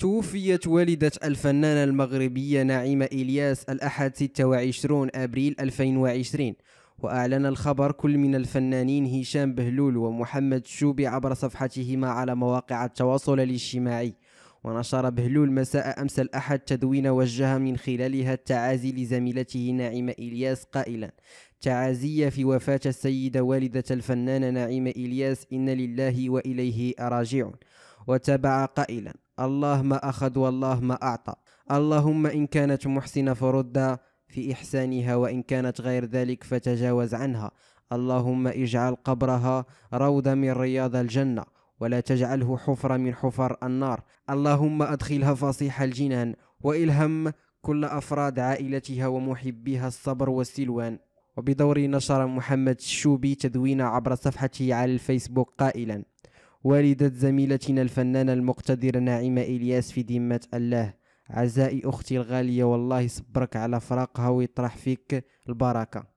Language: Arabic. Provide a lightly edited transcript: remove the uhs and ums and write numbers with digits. توفيت والدة الفنانة المغربية نعيمة إلياس الأحد 26 أبريل 2020، وأعلن الخبر كل من الفنانين هشام بهلول ومحمد شوبي عبر صفحتهما على مواقع التواصل الاجتماعي. ونشر بهلول مساء أمس الأحد تدوين وجه من خلالها التعازي لزميلته نعيمة إلياس قائلا: تعازية في وفاة السيدة والدة الفنانة نعيمة إلياس، إن لله وإليه راجعون. وتابع قائلا: الله ما أخذ والله ما أعطى، اللهم إن كانت محسنة فرد في إحسانها، وإن كانت غير ذلك فتجاوز عنها، اللهم اجعل قبرها روضة من رياض الجنة ولا تجعله حفرة من حفر النار، اللهم أدخلها فصيح الجنان، وإلهم كل أفراد عائلتها ومحبيها الصبر والسلوان. وبدوره نشر محمد شوبي تدوين عبر صفحته على الفيسبوك قائلا: والدة زميلتنا الفنانة المقتدرة نعيمة إلياس في ذمة الله، عزائي أختي الغالية، والله صبرك على فراقها ويطرح فيك البركة.